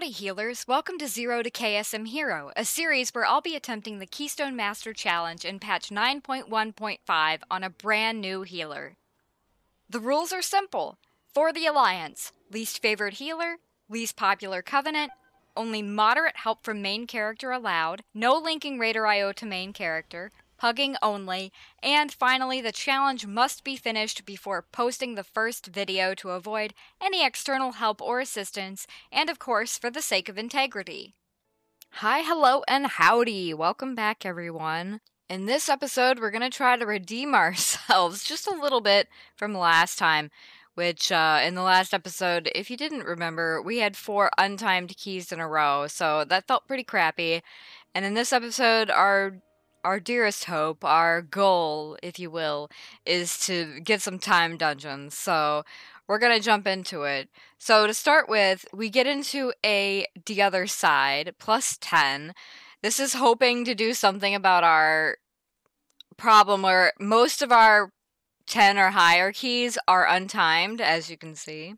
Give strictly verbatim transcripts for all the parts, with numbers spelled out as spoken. Howdy healers, welcome to Zero to K S M Hero, a series where I'll be attempting the Keystone Master Challenge in patch nine point one point five on a brand new healer. The rules are simple. For the Alliance, least favored healer, least popular covenant, only moderate help from main character allowed, no linking Raider I O to main character, hugging only, and finally the challenge must be finished before posting the first video to avoid any external help or assistance, and of course for the sake of integrity. Hi, hello, and howdy! Welcome back everyone. In this episode we're going to try to redeem ourselves just a little bit from last time, which uh, in the last episode, if you didn't remember, we had four untimed keys in a row, so that felt pretty crappy. And in this episode our Our dearest hope, our goal, if you will, is to get some time dungeons. So we're going to jump into it. So to start with, we get into a The Other Side, plus ten. This is hoping to do something about our problem where most of our ten or higher keys are untimed, as you can see.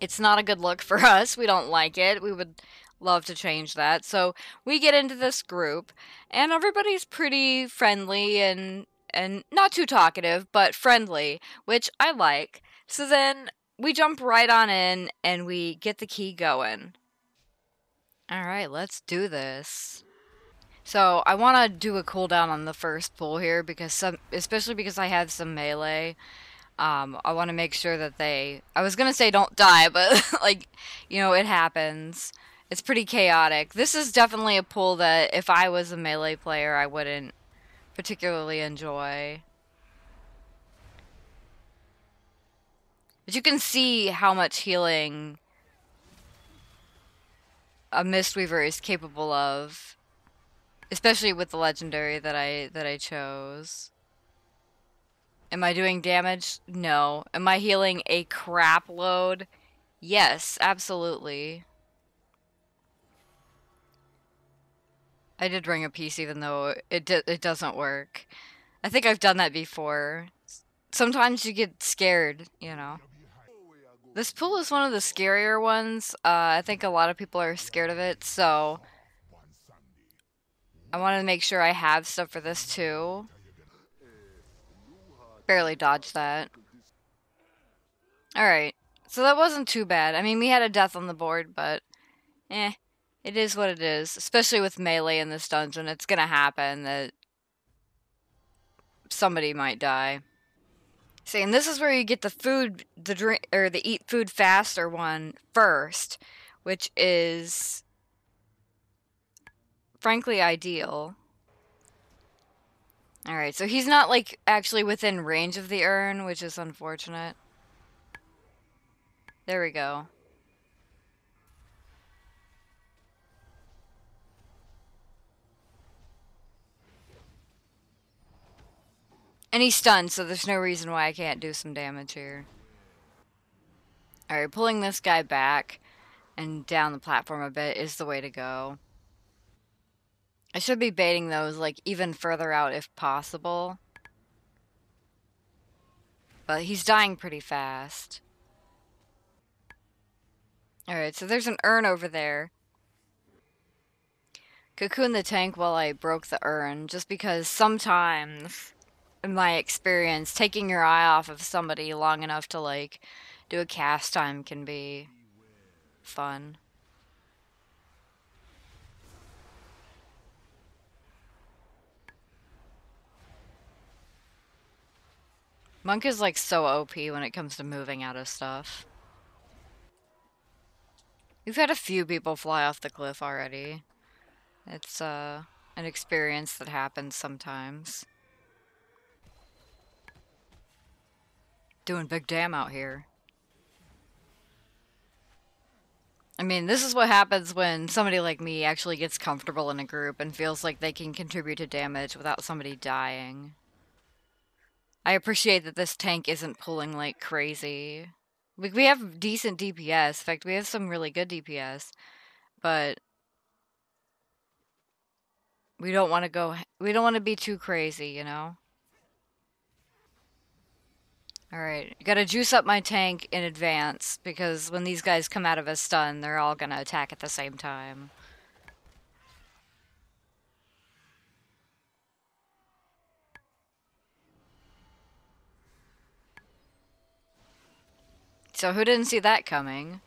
It's not a good look for us. We don't like it. We would love to change that. So we get into this group and everybody's pretty friendly and and not too talkative, but friendly, which I like. So then we jump right on in and we get the key going. All right, let's do this. So I want to do a cooldown on the first pull here because some, especially because I have some melee. Um, I want to make sure that they, I was going to say don't die, but like, you know, it happens. It's pretty chaotic. This is definitely a pull that if I was a melee player, I wouldn't particularly enjoy. But you can see how much healing a Mistweaver is capable of, especially with the legendary that I that I chose. Am I doing damage? No. Am I healing a crap load? Yes, absolutely. I did ring a piece even though it do it doesn't work. I think I've done that before. Sometimes you get scared, you know. This pool is one of the scarier ones. Uh, I think a lot of people are scared of it, so I wanted to make sure I have stuff for this too. Barely dodged that. Alright, so that wasn't too bad. I mean, we had a death on the board, but eh. It is what it is, especially with melee in this dungeon. It's gonna happen that somebody might die. See, and this is where you get the food, the drink, or the eat food faster one first, which is frankly ideal. All right, so he's not like actually within range of the urn, which is unfortunate. There we go. And he's stunned, so there's no reason why I can't do some damage here. Alright, pulling this guy back and down the platform a bit is the way to go. I should be baiting those, like, even further out if possible. But he's dying pretty fast. Alright, so there's an urn over there. Cocoon the tank while I broke the urn, just because sometimes, in my experience, taking your eye off of somebody long enough to, like, do a cast time can be fun. Monk is, like, so O P when it comes to moving out of stuff. We've had a few people fly off the cliff already. It's, uh, an experience that happens sometimes. Doing big damn out here. I mean, this is what happens when somebody like me actually gets comfortable in a group and feels like they can contribute to damage without somebody dying. I appreciate that this tank isn't pulling like crazy. We, we have decent D P S. In fact, we have some really good D P S. But we don't want to go, we don't want to be too crazy, you know? Alright, gotta juice up my tank in advance, because when these guys come out of a stun, they're all gonna attack at the same time. So who didn't see that coming?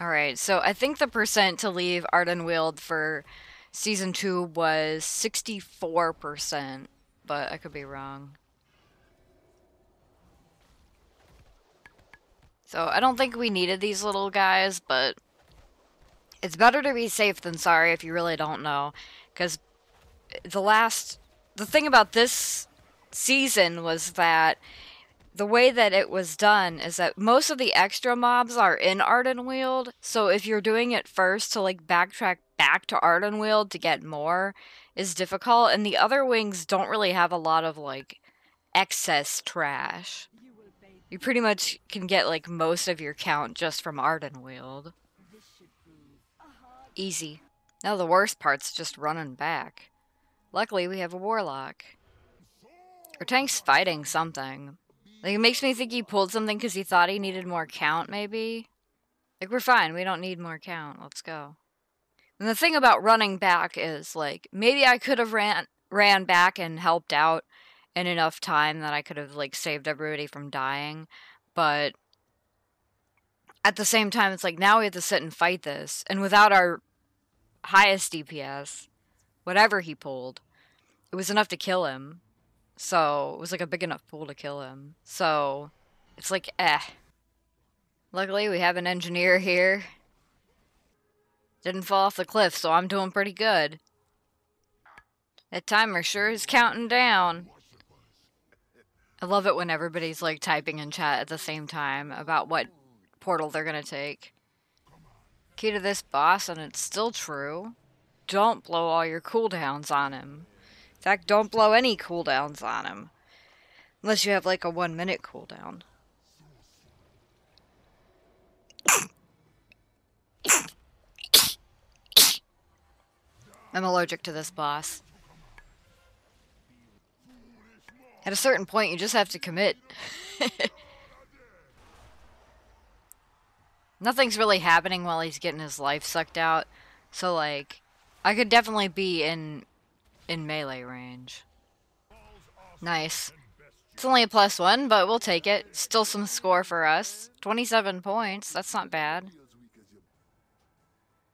Alright, so I think the percent to leave Ardenweald for Season two was sixty-four percent, but I could be wrong. So I don't think we needed these little guys, but it's better to be safe than sorry if you really don't know. Because the last... The thing about this season was that the way that it was done is that most of the extra mobs are in Ardenweald, so if you're doing it first to like backtrack back to Ardenweald to get more is difficult, and the other wings don't really have a lot of like excess trash. You pretty much can get like most of your count just from Ardenweald. Easy. Now the worst part's just running back. Luckily we have a warlock. Our tank's fighting something. Like, it makes me think he pulled something because he thought he needed more count, maybe? Like, we're fine. We don't need more count. Let's go. And the thing about running back is, like, maybe I could have ran, ran back and helped out in enough time that I could have, like, saved everybody from dying. But at the same time, it's like, now we have to sit and fight this. And without our highest D P S, whatever he pulled, it was enough to kill him. So, it was like a big enough pool to kill him. So, it's like, eh. Luckily, we have an engineer here. Didn't fall off the cliff, so I'm doing pretty good. That timer sure is counting down. I love it when everybody's, like, typing in chat at the same time about what portal they're gonna take. Key to this boss, and it's still true. Don't blow all your cooldowns on him. In fact, don't blow any cooldowns on him. Unless you have, like, a one-minute cooldown. I'm allergic to this boss. At a certain point, you just have to commit. Nothing's really happening while he's getting his life sucked out. So, like, I could definitely be in... in melee range. Nice. It's only a plus one, but we'll take it. Still some score for us. twenty-seven points. That's not bad.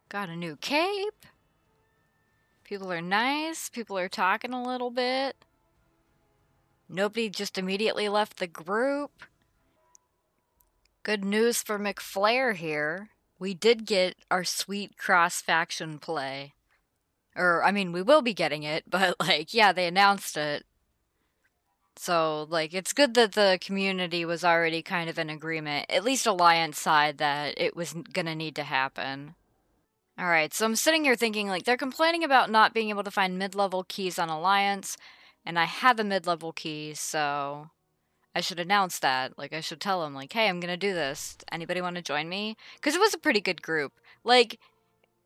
Got a new cape. People are nice. People are talking a little bit. Nobody just immediately left the group. Good news for McFlair here. We did get our sweet cross-faction play. Or, I mean, we will be getting it, but, like, yeah, they announced it. So, like, it's good that the community was already kind of in agreement, at least Alliance side, that it was gonna need to happen. Alright, so I'm sitting here thinking, like, they're complaining about not being able to find mid-level keys on Alliance, and I have the mid-level keys, so I should announce that. Like, I should tell them, like, hey, I'm gonna do this. Anybody want to join me? Because it was a pretty good group. Like...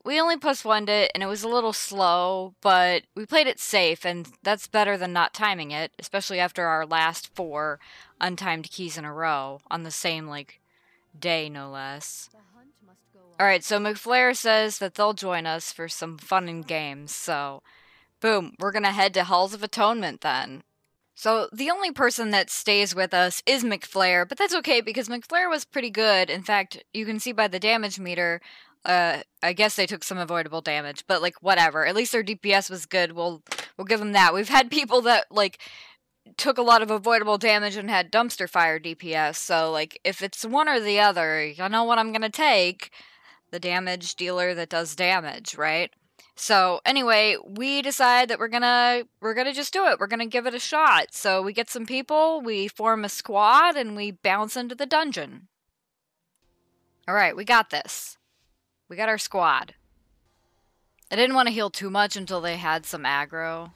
We only plus one'd it, and it was a little slow, but we played it safe, and that's better than not timing it, especially after our last four untimed keys in a row, on the same, like, day, no less. Alright, so McFlair says that they'll join us for some fun and games, so... Boom, we're gonna head to Halls of Atonement, then. So, the only person that stays with us is McFlair, but that's okay, because McFlair was pretty good. In fact, you can see by the damage meter... Uh, I guess they took some avoidable damage, but, like, whatever. At least their D P S was good. We'll we'll give them that. We've had people that, like, took a lot of avoidable damage and had dumpster fire D P S, so, like, if it's one or the other, I know what I'm gonna take. The damage dealer that does damage, right? So, anyway, we decide that we're gonna, we're gonna just do it. We're gonna give it a shot. So we get some people, we form a squad, and we bounce into the dungeon. Alright, we got this. We got our squad. I didn't want to heal too much until they had some aggro.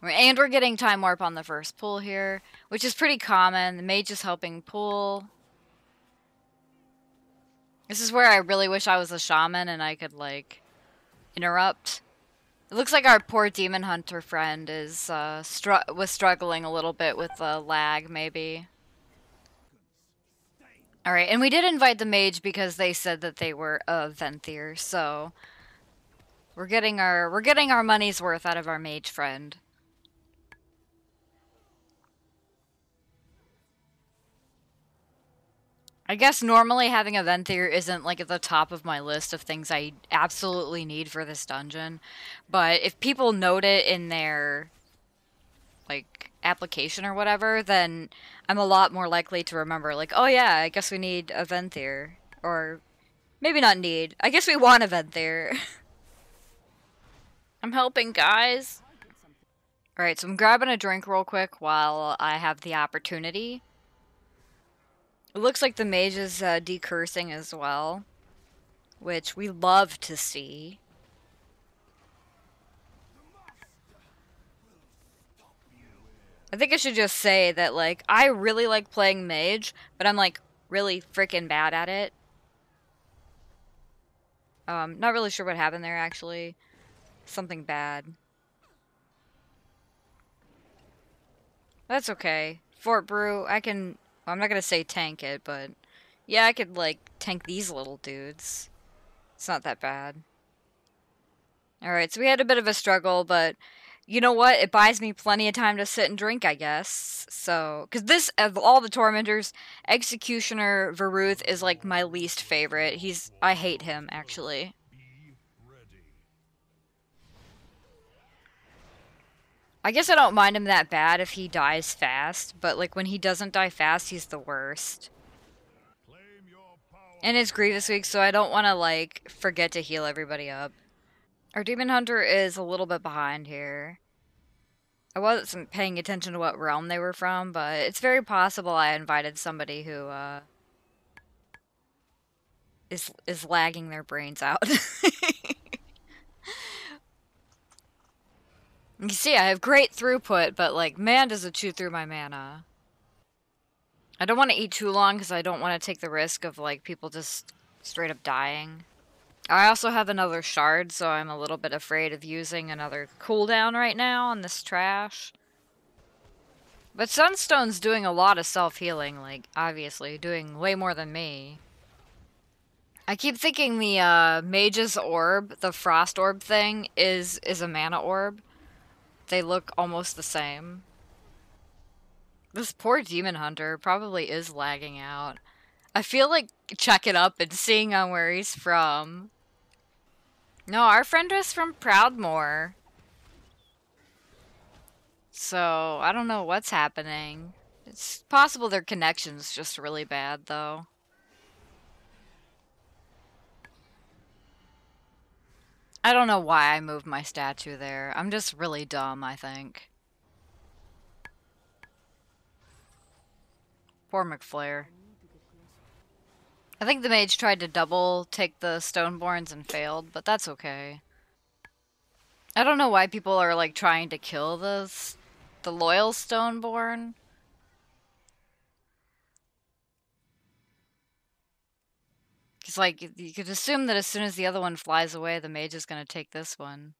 And we're getting time warp on the first pull here, which is pretty common. The mage is helping pull. This is where I really wish I was a shaman and I could, like, interrupt. It looks like our poor demon hunter friend is uh, str was struggling a little bit with the lag, maybe. All right, and we did invite the mage because they said that they were a Venthyr, so we're getting our we're getting our money's worth out of our mage friend. I guess normally having a Venthyr isn't like at the top of my list of things I absolutely need for this dungeon, but if people note it in their like application or whatever, then I'm a lot more likely to remember like, oh yeah, I guess we need a Venthyr, or maybe not need. I guess we want a Venthyr. I'm helping, guys. All right, so I'm grabbing a drink real quick while I have the opportunity. It looks like the mage is uh, decursing as well, which we love to see. I think I should just say that, like, I really like playing mage, but I'm, like, really freaking bad at it. Um, not really sure what happened there, actually. Something bad. That's okay. Fort Brew, I can... Well, I'm not going to say tank it, but yeah, I could, like, tank these little dudes. It's not that bad. Alright, so we had a bit of a struggle, but you know what? It buys me plenty of time to sit and drink, I guess. So, because this, of all the tormentors, Executioner Veruth is, like, my least favorite. He's, I hate him, actually. I guess I don't mind him that bad if he dies fast, but like when he doesn't die fast, he's the worst. And it's Grieve this week, so I don't want to like forget to heal everybody up. Our Demon Hunter is a little bit behind here. I wasn't paying attention to what realm they were from, but it's very possible I invited somebody who uh, is, is lagging their brains out. You see, I have great throughput, but, like, man, does it chew through my mana. I don't want to eat too long because I don't want to take the risk of, like, people just straight up dying. I also have another shard, so I'm a little bit afraid of using another cooldown right now on this trash. But Sunstone's doing a lot of self-healing, like, obviously, doing way more than me. I keep thinking the uh, Mage's Orb, the Frost Orb thing, is, is a mana orb. They look almost the same. This poor Demon Hunter probably is lagging out. I feel like checking up and seeing on where he's from. No, our friend was from Proudmoore. So, I don't know what's happening. It's possible their connection's just really bad, though. I don't know why I moved my statue there. I'm just really dumb, I think. Poor McFlair. I think the mage tried to double take the Stoneborns and failed, but that's okay. I don't know why people are like trying to kill the, the loyal Stoneborn. It's like, you could assume that as soon as the other one flies away, the mage is going to take this one.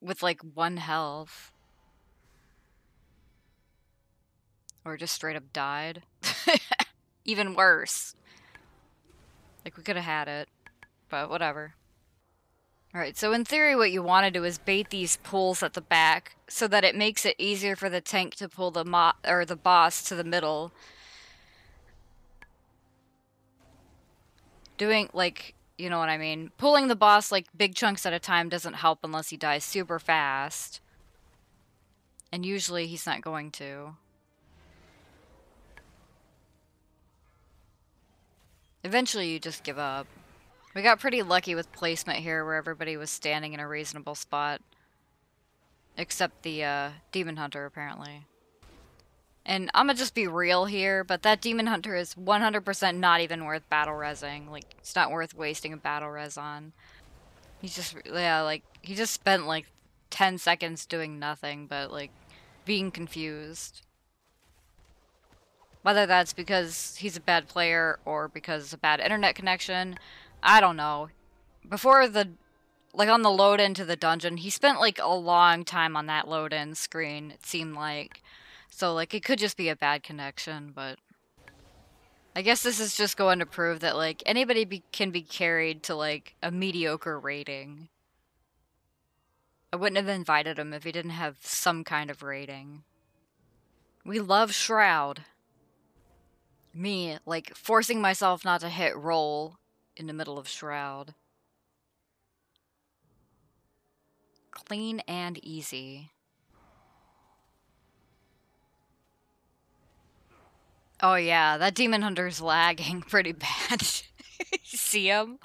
With, like, one health. Or just straight up died. Even worse. Like, we could have had it. But whatever. Alright, so in theory what you want to do is bait these pulls at the back, so that it makes it easier for the tank to pull the mo- or the boss to the middle. Doing, like, you know what I mean? Pulling the boss, like, big chunks at a time doesn't help unless he dies super fast. And usually he's not going to. Eventually you just give up. We got pretty lucky with placement here where everybody was standing in a reasonable spot. Except the uh, Demon Hunter, apparently. And I'm gonna just be real here, but that Demon Hunter is one hundred percent not even worth battle resing. Like, it's not worth wasting a battle res on. He's just, yeah, like, he just spent, like, ten seconds doing nothing but, like, being confused. Whether that's because he's a bad player or because of a bad internet connection, I don't know. Before the like on the load into the dungeon, he spent like a long time on that load in screen, it seemed like. So like it could just be a bad connection, but I guess this is just going to prove that like anybody be can be carried to like a mediocre rating. I wouldn't have invited him if he didn't have some kind of rating. We love Shroud. Me, like, forcing myself not to hit roll in the middle of Shroud. Clean and easy. Oh yeah, that demon hunter's lagging pretty bad. You see him?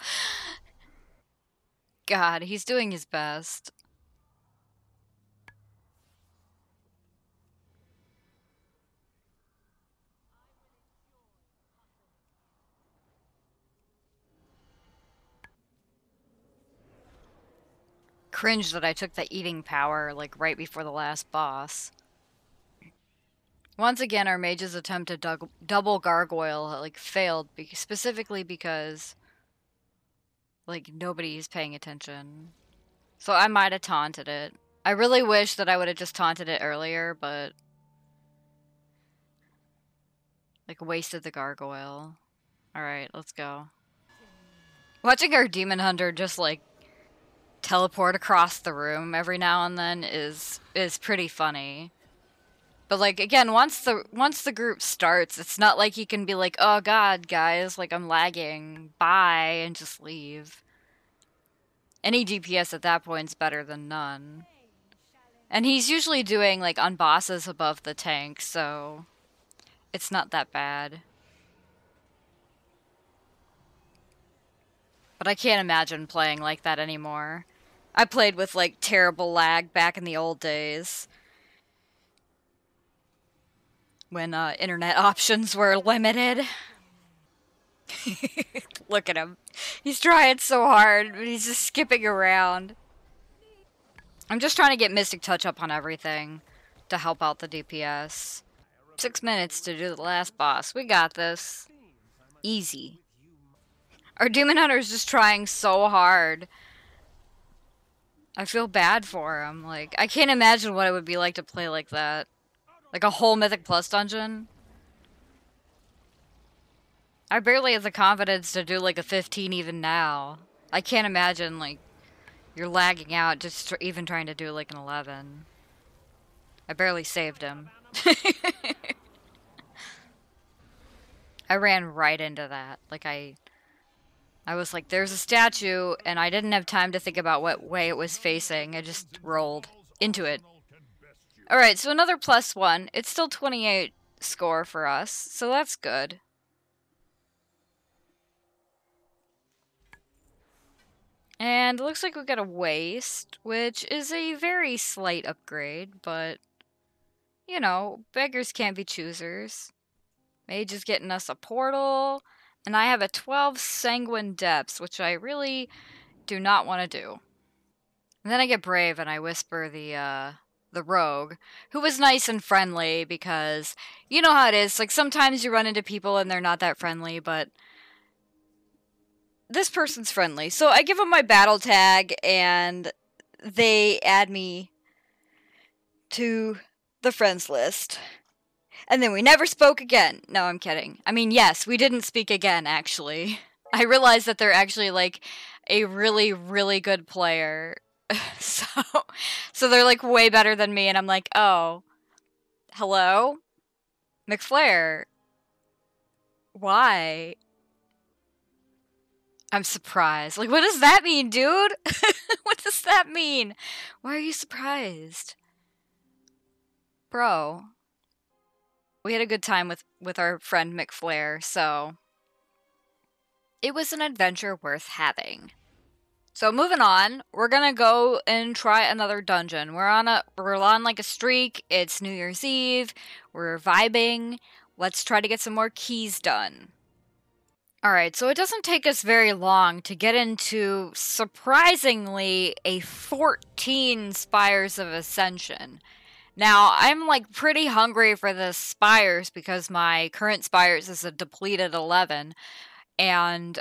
God, he's doing his best. Cringe that I took the eating power, like, right before the last boss. Once again, our mage's attempt to du double gargoyle, like, failed, be specifically because, like, nobody's paying attention. So I might have taunted it. I really wish that I would have just taunted it earlier, but, like, wasted the gargoyle. Alright, let's go. Watching our demon hunter just, like, teleport across the room every now and then is is pretty funny. But like again, once the once the group starts, it's not like he can be like, "Oh god, guys, like I'm lagging. Bye," and just leave. Any D P S at that point is better than none. And he's usually doing like on bosses above the tank, so it's not that bad. But I can't imagine playing like that anymore. I played with, like, terrible lag back in the old days. When uh, internet options were limited. Look at him. He's trying so hard, but he's just skipping around. I'm just trying to get Mystic Touch up on everything to help out the D P S. Six minutes to do the last boss. We got this. Easy. Our demon hunter is just trying so hard. I feel bad for him. Like, I can't imagine what it would be like to play like that. Like a whole Mythic Plus dungeon. I barely have the confidence to do like a fifteen even now. I can't imagine like you're lagging out just tr even trying to do like an eleven. I barely saved him. I ran right into that. Like I... I was like, there's a statue, and I didn't have time to think about what way it was facing. I just rolled into it. Alright, so another plus one. It's still twenty-eight score for us, so that's good. And it looks like we got a waste, which is a very slight upgrade, but, you know, beggars can't be choosers. Mage is getting us a portal. And I have a twelve Sanguine Depths, which I really do not want to do. And then I get brave and I whisper the uh, the rogue, who was nice and friendly because you know how it is. Like sometimes you run into people and they're not that friendly, but this person's friendly. So I give them my battle tag and they add me to the friends list. And then we never spoke again. No, I'm kidding. I mean, yes, we didn't speak again, actually. I realized that they're actually, like, a really, really good player. so, so they're, like, way better than me, and I'm like, oh, hello? McFlair, why? I'm surprised. Like, what does that mean, dude? What does that mean? Why are you surprised? Bro. We had a good time with, with our friend McFlair, so it was an adventure worth having. So moving on, we're gonna go and try another dungeon. We're on a we're on like a streak. It's New Year's Eve. We're vibing. Let's try to get some more keys done. All right, so it doesn't take us very long to get into surprisingly a fourteen Spires of Ascension. Now, I'm, like, pretty hungry for the Spires because my current Spires is a depleted eleven, and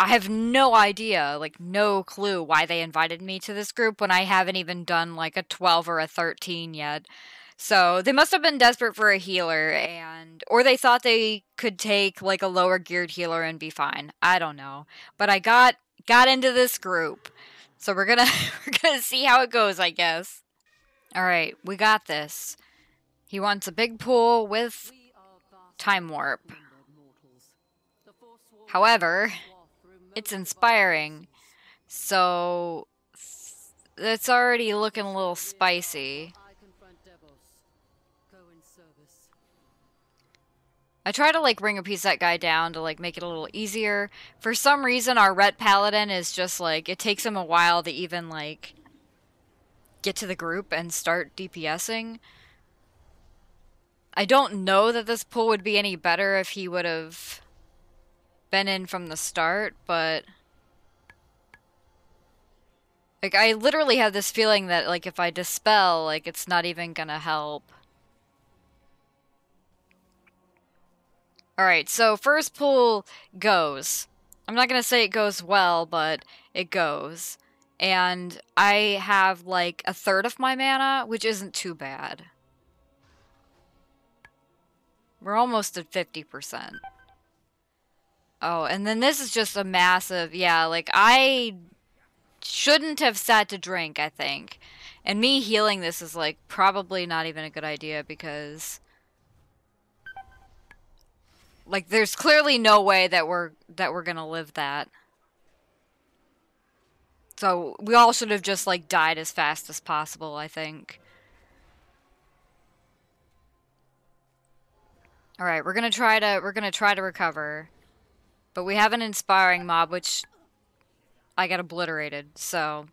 I have no idea, like no clue why they invited me to this group when I haven't even done like a twelve or a thirteen yet. So they must have been desperate for a healer, and or they thought they could take like a lower geared healer and be fine. I don't know. But I got got into this group. So we're gonna we're gonna see how it goes, I guess. Alright, we got this. He wants a big pool with time warp. However, it's inspiring. So it's already looking a little spicy. I try to, like, ring a piece that guy down to, like, make it a little easier. For some reason, our Ret Paladin is just, like, it takes him a while to even, like, get to the group and start DPSing. I don't know that this pull would be any better if he would have been in from the start, but... like, I literally have this feeling that, like, if I dispel, like, it's not even gonna help. Alright, so first pull goes. I'm not going to say it goes well, but it goes. And I have like a third of my mana, which isn't too bad. We're almost at fifty percent. Oh, and then this is just a massive, yeah, like I shouldn't have sat to drink, I think. And me healing this is like probably not even a good idea because... like, there's clearly no way that we're that we're gonna live that. So we all should have just like died as fast as possible, I think. All right, we're gonna try to we're gonna try to recover, but we have an inspiring mob, which I got obliterated. So.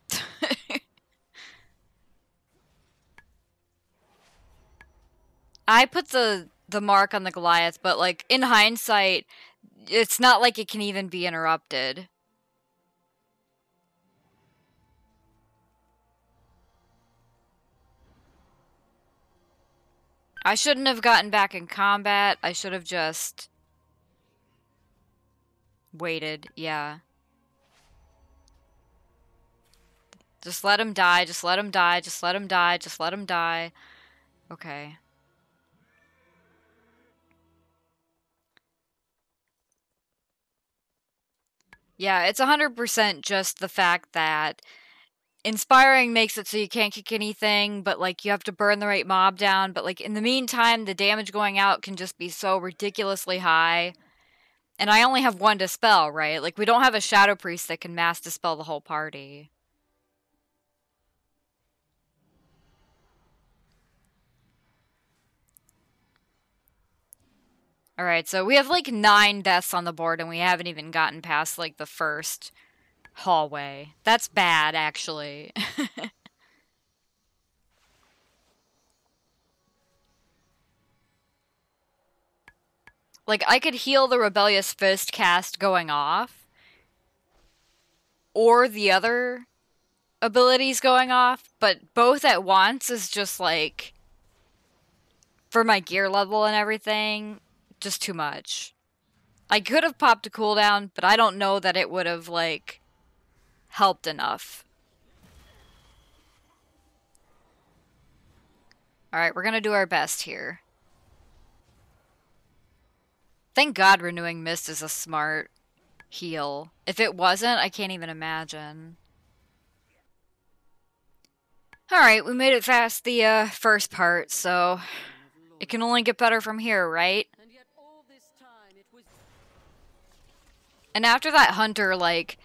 I put the. the mark on the Goliath, but like in hindsight it's not like it can even be interrupted. I shouldn't have gotten back in combat. I should have just waited. Yeah, just let him die, just let him die, just let him die, just let him die. Okay. Yeah, it's one hundred percent just the fact that inspiring makes it so you can't kick anything, but, like, you have to burn the right mob down. But, like, in the meantime, the damage going out can just be so ridiculously high. And I only have one dispel, right? Like, we don't have a Shadow Priest that can mass dispel the whole party. Alright, so we have like nine deaths on the board and we haven't even gotten past like the first hallway. That's bad, actually. Like, I could heal the Rebellious Fist cast going off. Or the other abilities going off, but both at once is just like... for my gear level and everything... just too much. I could have popped a cooldown, but I don't know that it would have, like, helped enough. Alright, we're gonna do our best here. Thank God Renewing Mist is a smart heal. If it wasn't, I can't even imagine. Alright, we made it past the uh, first part, so it can only get better from here, right? And after that hunter, like,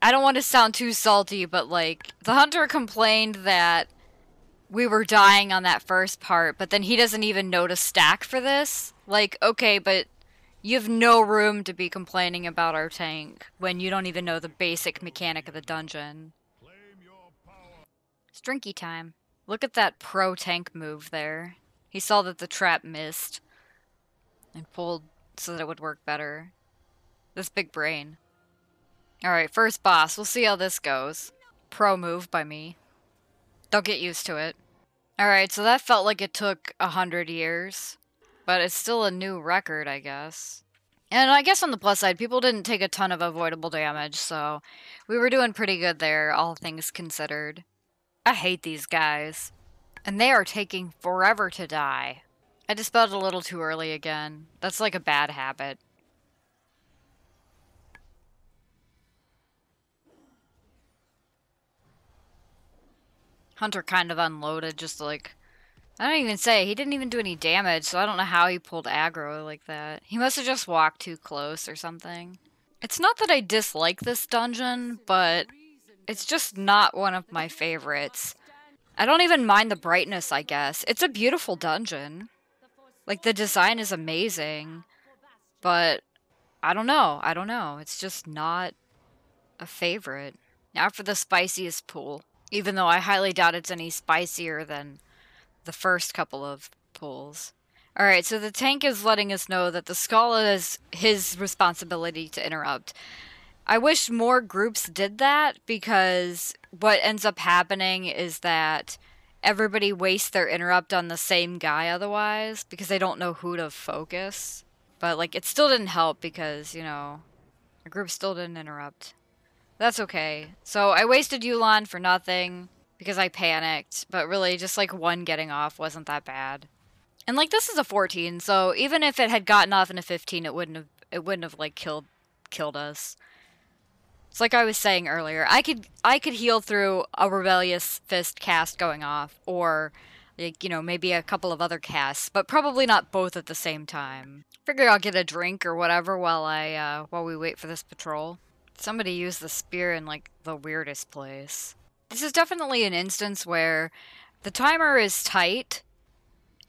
I don't want to sound too salty, but, like, the hunter complained that we were dying on that first part, but then he doesn't even know to stack for this. Like, okay, but you have no room to be complaining about our tank when you don't even know the basic mechanic of the dungeon. It's drinky time. Look at that pro-tank move there. He saw that the trap missed and pulled so that it would work better. This big brain. Alright, first boss. We'll see how this goes. Pro move by me. They'll get used to it. Alright, so that felt like it took a hundred years. But it's still a new record, I guess. And I guess on the plus side, people didn't take a ton of avoidable damage, so we were doing pretty good there, all things considered. I hate these guys. And they are taking forever to die. I dispelled a little too early again. That's like a bad habit. Hunter kind of unloaded, just like... I don't even say, he didn't even do any damage, so I don't know how he pulled aggro like that. He must have just walked too close or something. It's not that I dislike this dungeon, but it's just not one of my favorites. I don't even mind the brightness, I guess. It's a beautiful dungeon. Like, the design is amazing, but I don't know. I don't know. It's just not a favorite. Now for the spiciest pool, even though I highly doubt it's any spicier than the first couple of pools. Alright, so the tank is letting us know that the skull is his responsibility to interrupt. I wish more groups did that, because what ends up happening is that everybody wastes their interrupt on the same guy otherwise, because they don't know who to focus. But, like, it still didn't help because, you know, the group still didn't interrupt. That's okay. So I wasted Yulon for nothing, because I panicked, but really just like one getting off wasn't that bad. And like this is a fourteen, so even if it had gotten off in a fifteen, it wouldn't have it wouldn't have like killed killed us. It's like I was saying earlier, I could I could heal through a Rebellious Fist cast going off, or like, you know, maybe a couple of other casts, but probably not both at the same time. Figure I'll get a drink or whatever while I uh while we wait for this patrol. Somebody used the spear in like the weirdest place. This is definitely an instance where the timer is tight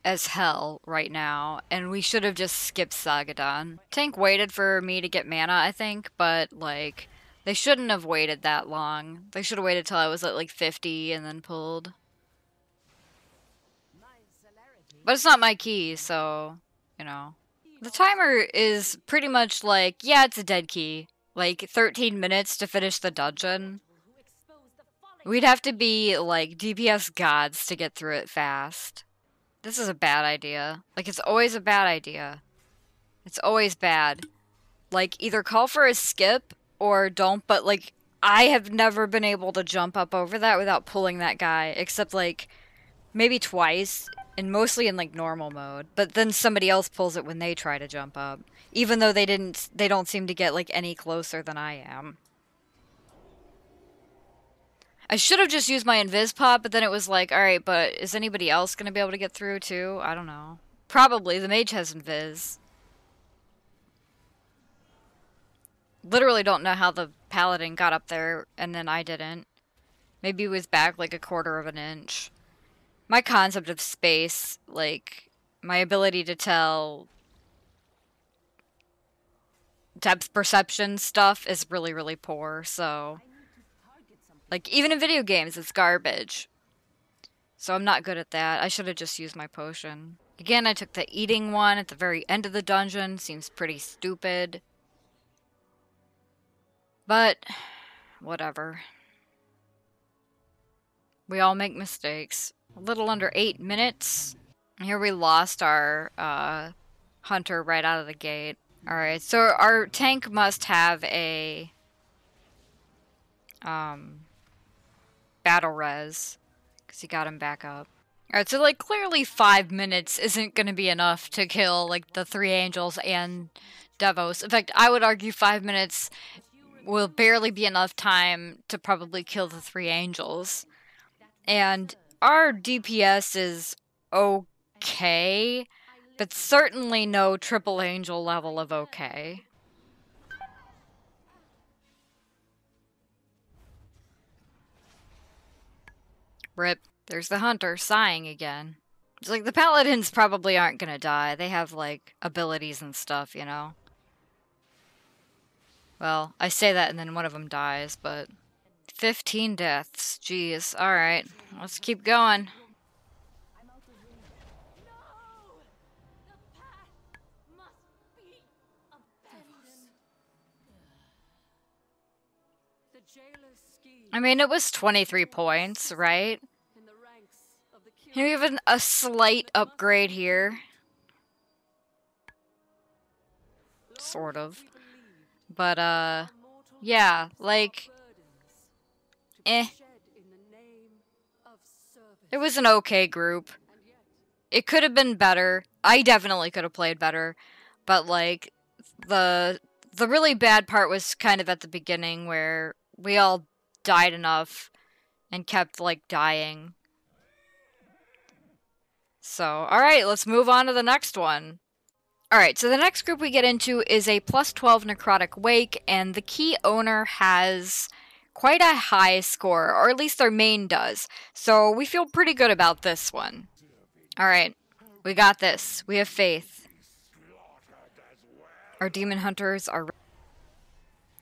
as hell right now, and we should have just skipped Sagadon. Tank waited for me to get mana, I think, but, like, they shouldn't have waited that long. They should have waited till I was at, like, fifty and then pulled. But it's not my key, so, you know. The timer is pretty much like, yeah, it's a dead key. Like, thirteen minutes to finish the dungeon. We'd have to be, like, D P S gods to get through it fast. This is a bad idea. Like, it's always a bad idea. It's always bad. Like, either call for a skip or don't, but, like, I have never been able to jump up over that without pulling that guy, except, like, maybe twice, and mostly in, like, normal mode. But then somebody else pulls it when they try to jump up, even though they didn't, they don't seem to get, like, any closer than I am. I should have just used my invis pot, but then it was like, alright, but is anybody else going to be able to get through, too? I don't know. Probably. The mage has invis. Literally don't know how the paladin got up there, and then I didn't. Maybe it was back, like, a quarter of an inch. My concept of space, like, my ability to tell depth perception stuff is really, really poor, so... Like, even in video games, it's garbage. So I'm not good at that. I should have just used my potion. Again, I took the eating one at the very end of the dungeon. Seems pretty stupid. But, whatever. We all make mistakes. A little under eight minutes. Here we lost our uh, hunter right out of the gate. Alright, so our tank must have a... Um... battle res, because he got him back up. Alright, so, like, clearly five minutes isn't going to be enough to kill, like, the three angels and Devos. In fact, I would argue five minutes will barely be enough time to probably kill the three angels. And our D P S is okay, but certainly no triple angel level of okay. Rip. There's the hunter, sighing again. It's like, the paladins probably aren't gonna die. They have, like, abilities and stuff, you know? Well, I say that and then one of them dies, but... fifteen deaths. Jeez. Alright. Let's keep going. I mean, it was twenty-three points, right? Here we have an, a slight upgrade here. sort of. But, uh, yeah, like, eh. It was an okay group. It could have been better. I definitely could have played better. But, like, the the really bad part was kind of at the beginning where we all died enough and kept, like, dying. So, alright, let's move on to the next one. Alright, so the next group we get into is a plus twelve Necrotic Wake, and the key owner has quite a high score, or at least their main does. So we feel pretty good about this one. Alright, we got this. We have faith. Our demon hunters are...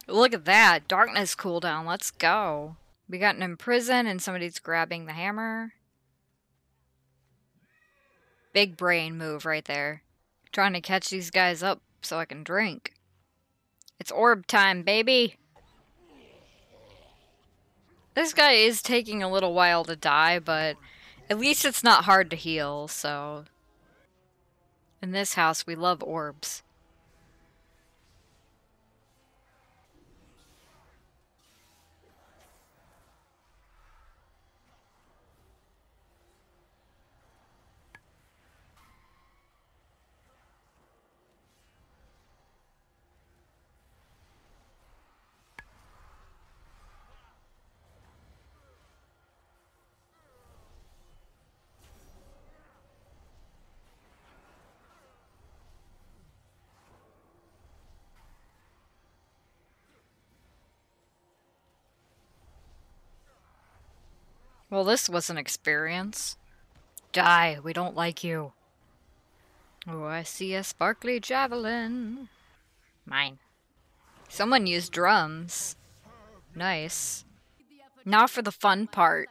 Look at that! Darkness cooldown, let's go. We got an imprison, and somebody's grabbing the hammer. Big brain move right there. Trying to catch these guys up so I can drink. It's orb time, baby! This guy is taking a little while to die, but at least it's not hard to heal, so... In this house, we love orbs. Well, this was an experience. Die, we don't like you. Oh, I see a sparkly javelin. Mine. Someone used drums. Nice. Now for the fun part.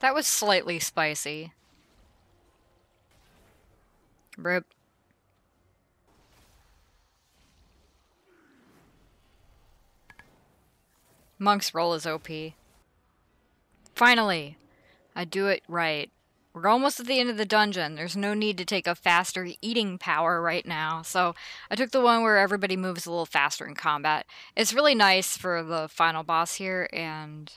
That was slightly spicy. Rip. Monk's roll is O P. Finally! I do it right. We're almost at the end of the dungeon. There's no need to take a faster eating power right now, so I took the one where everybody moves a little faster in combat. It's really nice for the final boss here, and...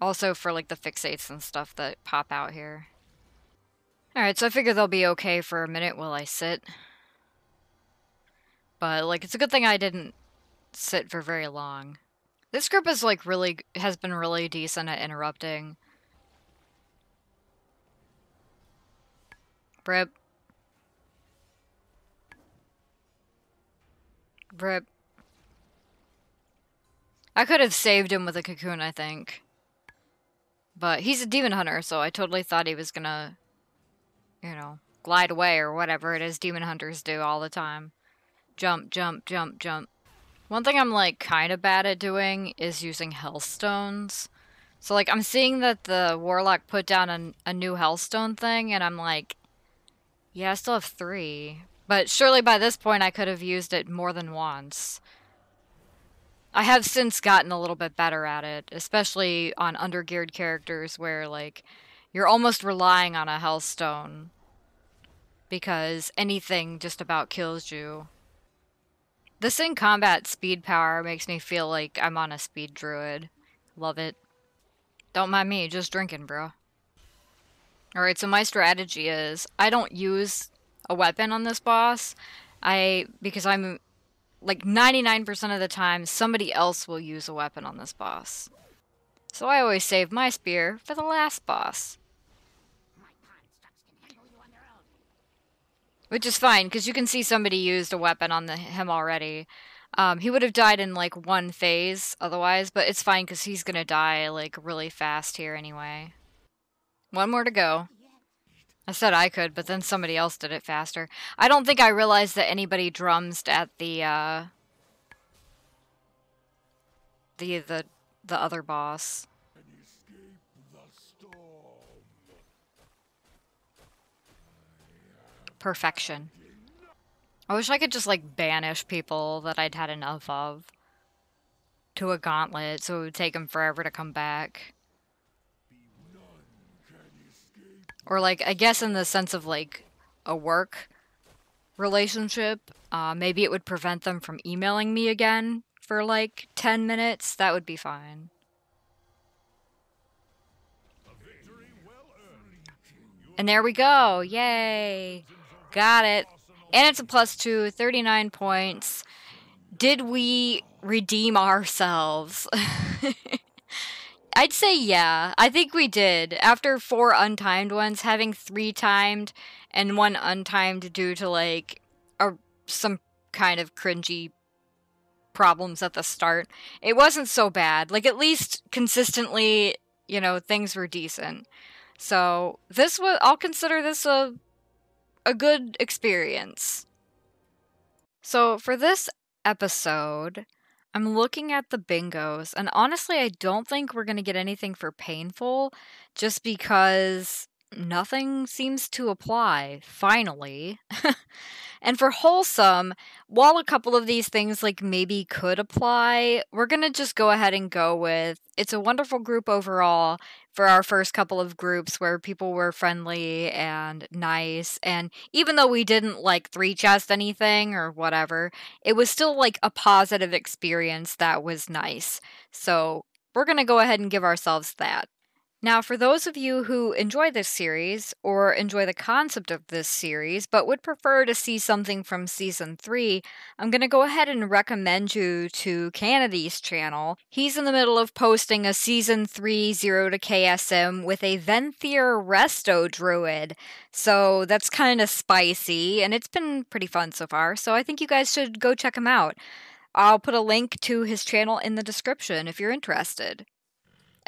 also for, like, the fixates and stuff that pop out here. Alright, so I figure they'll be okay for a minute while I sit. But, like, it's a good thing I didn't sit for very long. This group is, like, really... has been really decent at interrupting. Rip. Rip. I could have saved him with a cocoon, I think. But he's a demon hunter, so I totally thought he was gonna, you know, glide away or whatever it is demon hunters do all the time. Jump, jump, jump, jump. One thing I'm, like, kind of bad at doing is using hellstones. So, like, I'm seeing that the warlock put down an, a new hellstone thing, and I'm like, yeah, I still have three. But surely by this point I could have used it more than once. I have since gotten a little bit better at it, especially on undergeared characters where, like, you're almost relying on a hellstone because anything just about kills you. This in combat speed power makes me feel like I'm on a speed druid. Love it. Don't mind me, just drinking, bro. Alright, so my strategy is I don't use a weapon on this boss. I, because I'm... like, ninety-nine percent of the time, somebody else will use a weapon on this boss. So I always save my spear for the last boss. Which is fine, because you can see somebody used a weapon on the, him already. Um, he would have died in, like, one phase otherwise, but it's fine, because he's gonna die, like, really fast here anyway. One more to go. I said I could, but then somebody else did it faster. I don't think I realized that anybody drums at the, uh... The, the, the other boss. Perfection. I wish I could just, like, banish people that I'd had enough of to a gauntlet, so it would take them forever to come back. Or, like, I guess in the sense of, like, a work relationship, uh, maybe it would prevent them from emailing me again for, like, ten minutes. That would be fine. And there we go. Yay. Got it. And it's a plus two, thirty-nine points. Did we redeem ourselves? I'd say yeah. I think we did. After four untimed ones, having three timed and one untimed due to, like, a, some kind of cringy problems at the start, it wasn't so bad. Like, at least consistently, you know, things were decent. So, this was, I'll consider this a, a good experience. So, for this episode, I'm looking at the bingos, and honestly, I don't think we're going to get anything for painful, just because nothing seems to apply, finally. And for wholesome, while a couple of these things, like, maybe could apply, we're going to just go ahead and go with, it's a wonderful group overall for our first couple of groups where people were friendly and nice, and even though we didn't, like, three-chest anything or whatever, it was still, like, a positive experience that was nice. So we're going to go ahead and give ourselves that. Now, for those of you who enjoy this series, or enjoy the concept of this series, but would prefer to see something from Season three, I'm going to go ahead and recommend you to Canady's channel. He's in the middle of posting a Season three Zero to K S M with a Venthyr Resto Druid, so that's kind of spicy, and it's been pretty fun so far, so I think you guys should go check him out. I'll put a link to his channel in the description if you're interested.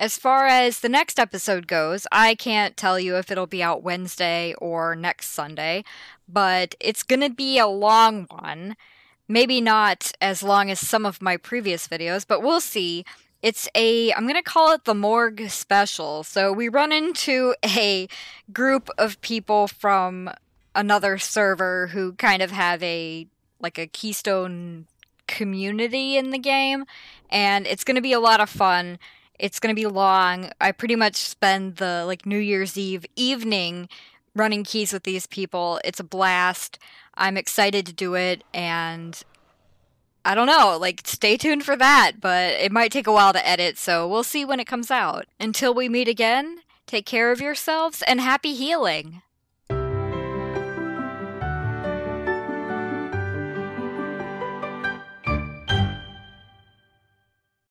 As far as the next episode goes, I can't tell you if it'll be out Wednesday or next Sunday, but it's going to be a long one. Maybe not as long as some of my previous videos, but we'll see. It's a, I'm going to call it the Morgue Special. So we run into a group of people from another server who kind of have a, like a Keystone community in the game, and it's going to be a lot of fun. It's going to be long. I pretty much spend the, like, New Year's Eve evening running keys with these people. It's a blast. I'm excited to do it, and I don't know, like, stay tuned for that, but it might take a while to edit, so we'll see when it comes out. Until we meet again, take care of yourselves, and happy healing!